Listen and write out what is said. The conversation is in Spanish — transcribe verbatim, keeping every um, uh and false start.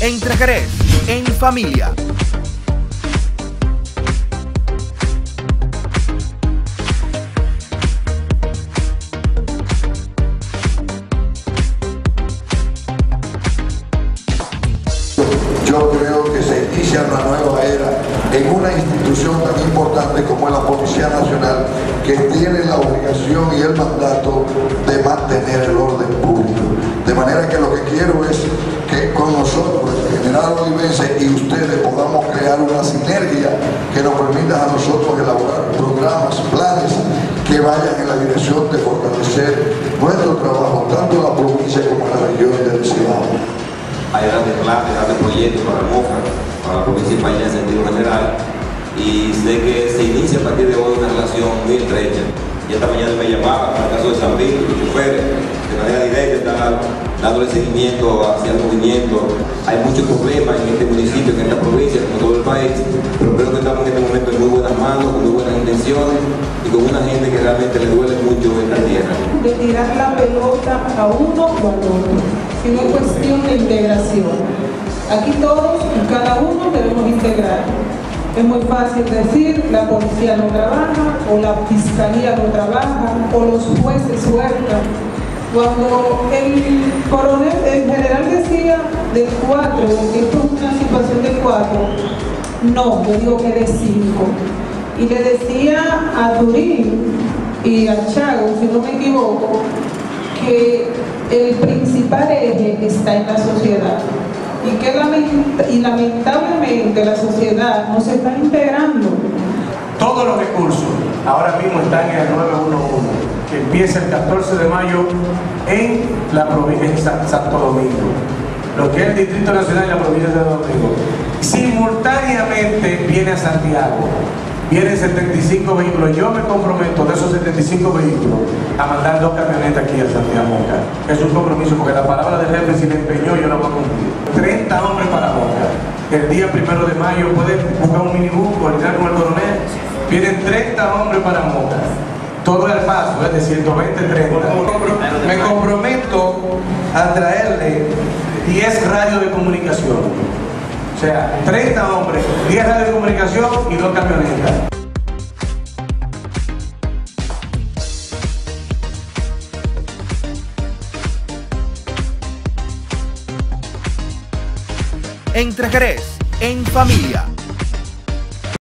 Entre Jerez, en familia. Yo creo que se inicia una nueva era en una institución tan importante como es la Policía Nacional, que tiene la obligación y el mandato de mantener el orden público. De manera que lo que quiero es que con nosotros, el general Olivense y ustedes, podamos crear una sinergia que nos permita a nosotros elaborar programas, planes que vayan en la dirección de fortalecer nuestro trabajo, tanto en la provincia como en la región del Cibao. Hay grandes planes, grandes proyectos para Moca, para la provincia de España en sentido general, y sé que se inicia a partir de hoy una relación muy estrecha. Y esta mañana me llamaba para el caso de San Pinto, de Chuférez, de manera directa, dándole seguimiento hacia el movimiento. Hay muchos problemas en este municipio, en esta provincia, como todo el país, pero creo que estamos en este momento en muy buenas manos, con muy buenas intenciones y con una gente que realmente le duele mucho esta tierra. De tirar la pelota a uno o al otro, sino es cuestión de integración. Aquí todos y cada uno debemos integrar. Es muy fácil decir, la policía no trabaja, o la fiscalía no trabaja, o los jueces sueltan. Cuando el coronel, el general decía del cuatro, esto es una situación del cuatro, no, yo digo que de cinco. Y le decía a Turín y a Chago, si no me equivoco, que el principal eje está en la sociedad. Y, que lamenta, y lamentablemente la sociedad no se está integrando. Todos los recursos ahora mismo están en el nueve uno uno, que empieza el catorce de mayo en la provincia de Santo Domingo, lo que es el Distrito Nacional y la provincia de Santo Domingo. Simultáneamente viene a Santiago, vienen setenta y cinco vehículos. Yo me comprometo de esos setenta y cinco vehículos a mandar dos camionetas aquí a Santiago de Mócara. Es un compromiso porque la palabra del jefe, si le empeñó, yo la voy a cumplir. treinta hombres para Mócara. El día primero de mayo pueden buscar un minibús, coordinar con el coronel. Vienen treinta hombres para Mócara. Todo el paso es de ciento veinte a treinta. Me comprometo a traerle diez radios de comunicación. O sea, treinta hombres, diez radios de comunicación y dos camionetas. Entre Jerez, en familia.